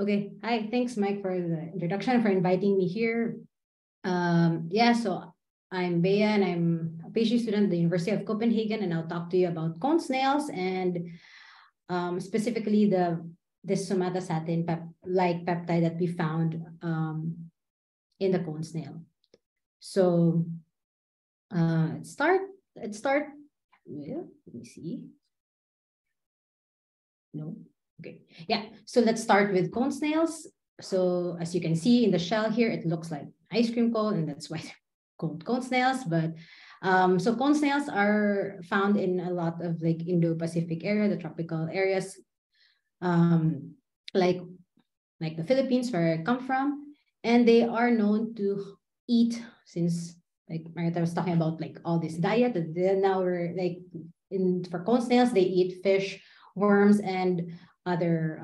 Okay, hi, thanks Mike for the introduction, for inviting me here. Yeah, so I'm Bea and I'm a PhD student at the University of Copenhagen, and I'll talk to you about cone snails and specifically this somatostatin like peptide that we found in the cone snail. So let's start with, let me see. No, okay, yeah. So let's start with cone snails. So as you can see in the shell here, it looks like ice cream cone, and that's why they're called cone snails. But so cone snails are found in a lot of like Indo-Pacific area, the tropical areas, like the Philippines where I come from, and they are known to eat, since like Marita was talking about like all this diet, and then now we're like for cone snails, they eat fish, worms, and other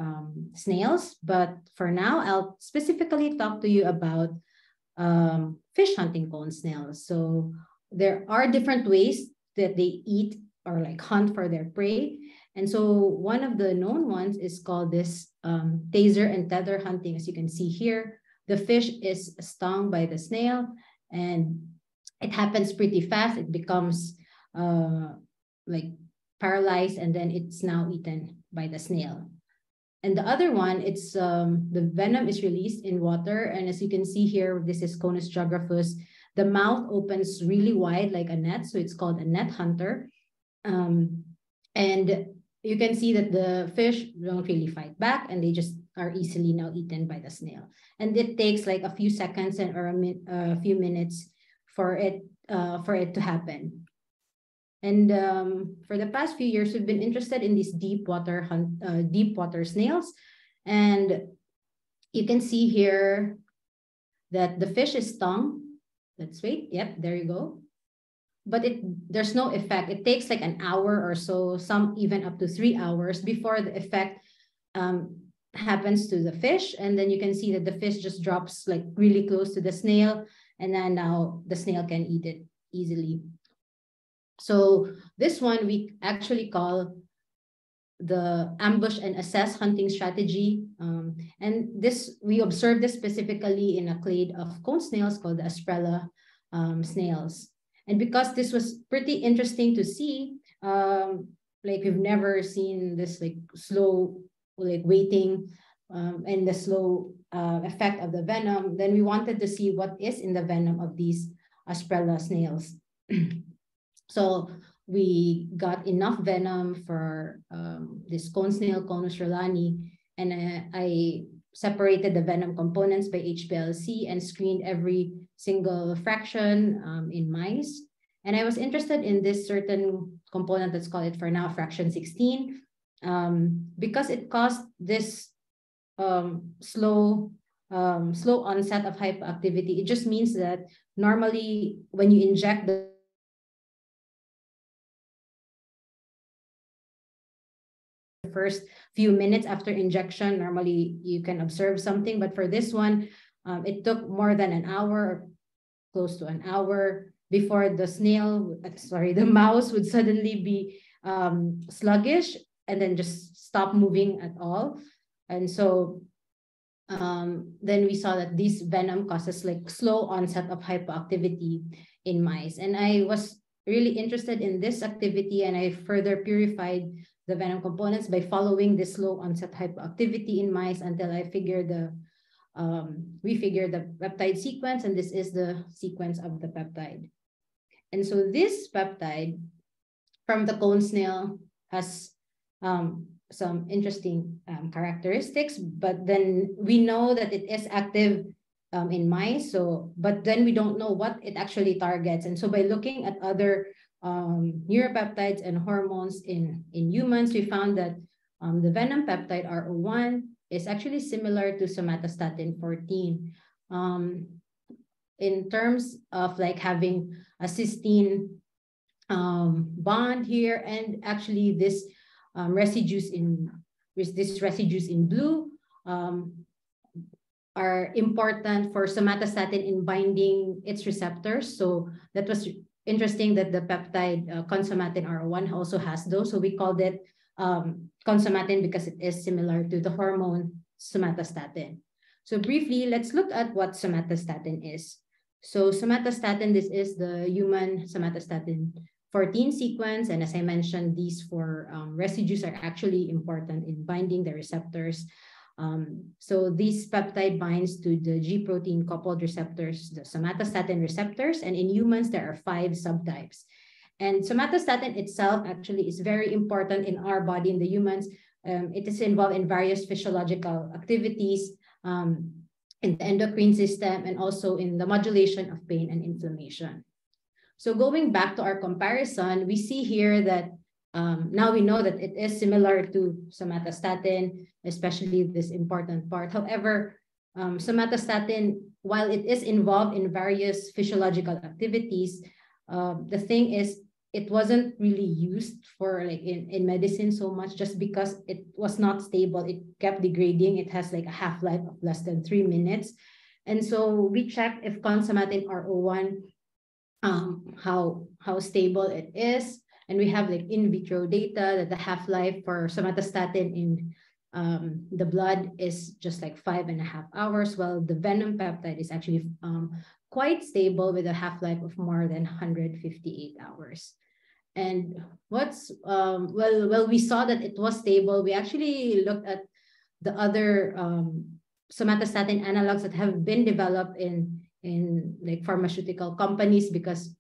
snails. But for now, I'll specifically talk to you about fish hunting cone snails. So there are different ways that they eat or like hunt for their prey. And so one of the known ones is called this taser and tether hunting. As you can see here, the fish is stung by the snail, and it happens pretty fast. It becomes like paralyzed, and then it's now eaten by the snail. And the other one, it's the venom is released in water. And as you can see here, this is Conus geographus. The mouth opens really wide like a net, so it's called a net hunter. And you can see that the fish don't really fight back, and they just are easily now eaten by the snail. And it takes like a few seconds and or a few minutes for it to happen. And for the past few years, we've been interested in these deep water snails. And you can see here that the fish is stung. Let's wait. Yep, there you go. But there's no effect. It takes like an hour or so, some even up to 3 hours before the effect happens to the fish. And then you can see that the fish just drops like really close to the snail. And then now the snail can eat it easily. So this one we actually call the ambush and assess hunting strategy. And this, we observed this specifically in a clade of cone snails called the Asprella snails. And because this was pretty interesting to see, like we've never seen this like slow, like waiting and the slow effect of the venom, then we wanted to see what is in the venom of these Asprella snails. So we got enough venom for this cone snail, Conus religani, and I separated the venom components by HPLC and screened every single fraction in mice. And I was interested in this certain component, let's call it for now fraction 16, because it caused this slow onset of hypoactivity. It just means that normally when you inject the first few minutes after injection, normally you can observe something, but for this one, it took more than an hour, close to an hour, before the mouse would suddenly be sluggish and then just stop moving at all. And so then we saw that this venom causes like slow onset of hypoactivity in mice. And I was really interested in this activity, and I further purified the venom components by following the slow onset hypoactivity in mice until I figured we figured the peptide sequence, and this is the sequence of the peptide. And so this peptide from the cone snail has some interesting characteristics, but then we know that it is active in mice, but then we don't know what it actually targets. And so by looking at other neuropeptides and hormones in humans, we found that the venom peptide R01 is actually similar to somatostatin 14 in terms of like having a cysteine bond here, and actually this residues in blue are important for somatostatin in binding its receptors. So that was interesting that the peptide Consomatin R01 also has those. So we called it Consomatin because it is similar to the hormone somatostatin. So briefly, let's look at what somatostatin is. So somatostatin, this is the human somatostatin 14 sequence. And as I mentioned, these four residues are actually important in binding the receptors. So these peptide binds to the G-protein coupled receptors, the somatostatin receptors, and in humans, there are 5 subtypes. And somatostatin itself actually is very important in our body, in the humans. It is involved in various physiological activities in the endocrine system and also in the modulation of pain and inflammation. So going back to our comparison, we see here that now we know that it is similar to somatostatin, especially this important part. However, somatostatin, while it is involved in various physiological activities, the thing is, it wasn't really used for like in medicine so much just because it was not stable. It kept degrading. It has like a half-life of less than 3 minutes. And so we checked if consomatin R01, how stable it is. And we have like in vitro data that the half-life for somatostatin in the blood is just like 5.5 hours, while the venom peptide is actually quite stable with a half-life of more than 158 hours. And what's, well, we saw that it was stable. We actually looked at the other somatostatin analogs that have been developed in like pharmaceutical companies because,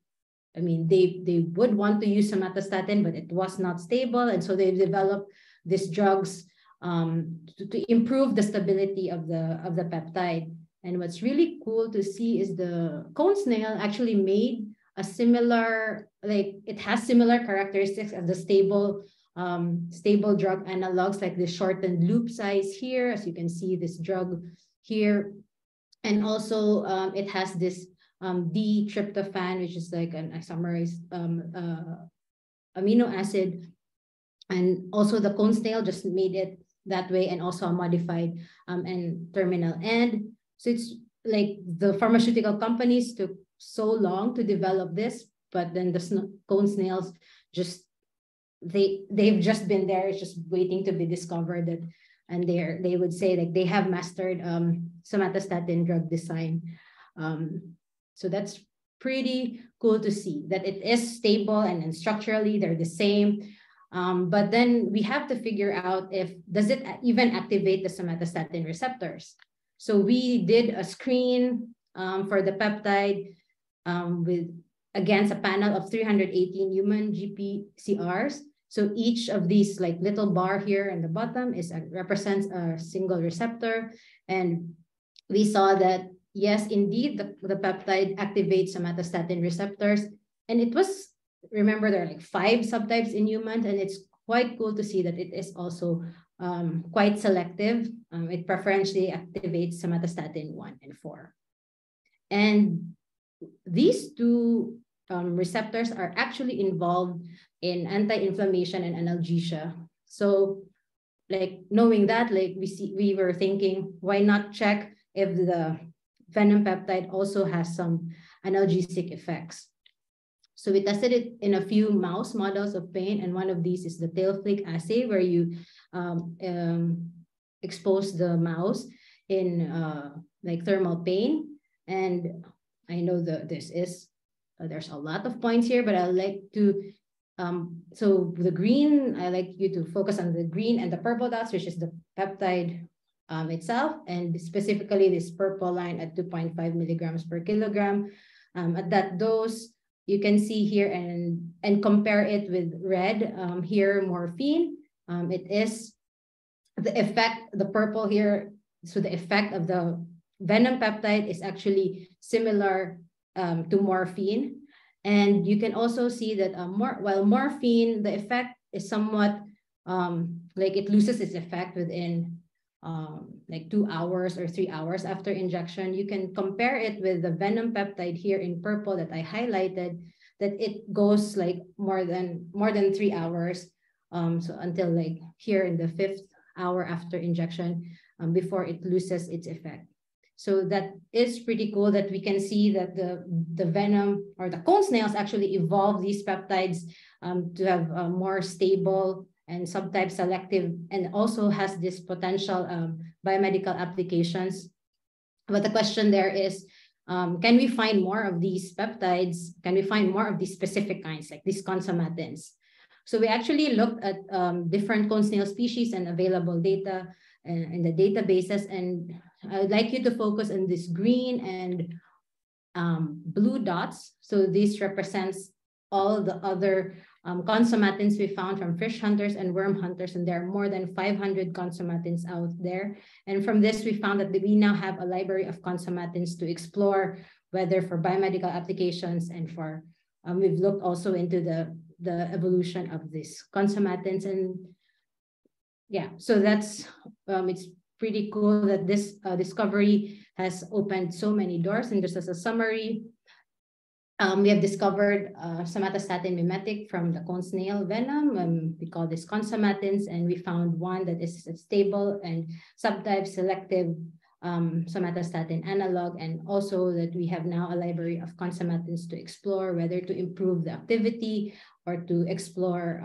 I mean, they would want to use somatostatin, but it was not stable. And so they've developed these drugs to improve the stability of the peptide. And what's really cool to see is the cone snail actually made a similar, like it has similar characteristics as the stable, stable drug analogs, like the shortened loop size here, as you can see this drug here. And also it has this D-tryptophan, which is like an isomerized amino acid. And also the cone snail just made it that way, and also a modified and terminal end. So it's like the pharmaceutical companies took so long to develop this, but then the cone snails just, they've just been there, it's just waiting to be discovered. That, and they would say like they have mastered somatostatin drug design. So that's pretty cool to see that it is stable, and then structurally they're the same. But then we have to figure out if, does it even activate the somatostatin receptors? So we did a screen for the peptide against a panel of 318 human GPCRs. So each of these like little bar here in the bottom is represents a single receptor. And we saw that, yes, indeed, the peptide activates somatostatin receptors. And it was, remember, there are like 5 subtypes in humans, and it's quite cool to see that it is also quite selective. It preferentially activates somatostatin 1 and 4. And these two receptors are actually involved in anti-inflammation and analgesia. So like knowing that, like we were thinking, why not check if the venom peptide also has some analgesic effects? So we tested it in a few mouse models of pain, and one of these is the tail flick assay, where you expose the mouse in like thermal pain. And I know that this is, there's a lot of points here, but I like to, so the green, I like you to focus on the green and the purple dots, which is the peptide itself, and specifically this purple line at 2.5 milligrams per kilogram. At that dose, you can see here and compare it with red here, morphine. It is the effect, the purple here. So the effect of the venom peptide is actually similar to morphine. And you can also see that while morphine, the effect is somewhat like it loses its effect within like 2 hours or 3 hours after injection. You can compare it with the venom peptide here in purple that I highlighted, that it goes like more than 3 hours. So until like here in the 5th hour after injection, before it loses its effect. So that is pretty cool that we can see that the venom or the cone snails actually evolve these peptides to have a more stable and subtype selective, and also has this potential biomedical applications. But the question there is, can we find more of these peptides? Can we find more of these specific kinds, like these consomatins? So we actually looked at different cone snail species and available data in the databases. And I would like you to focus on this green and blue dots. So this represents all the other consomatins we found from fish hunters and worm hunters, and there are more than 500 consomatins out there. And from this, we found that we now have a library of consomatins to explore, whether for biomedical applications and for, we've looked also into the evolution of these consomatins. And yeah, so that's, it's pretty cool that this discovery has opened so many doors. And just as a summary, we have discovered somatostatin mimetic from the cone snail venom. We call this consomatins, and we found one that is a stable and subtype selective somatostatin analog, and also that we have now a library of consomatins to explore, whether to improve the activity or to explore,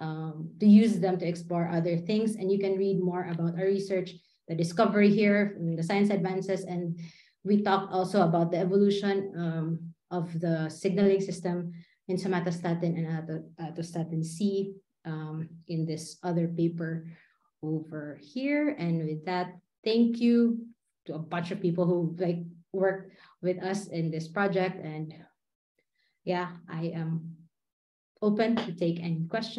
to use them to explore other things. And you can read more about our research, the discovery here in the Science Advances, and we talked also about the evolution of the signaling system in somatostatin and somatostatin C in this other paper over here. And with that, thank you to a bunch of people who worked with us in this project. And yeah, I am open to take any questions.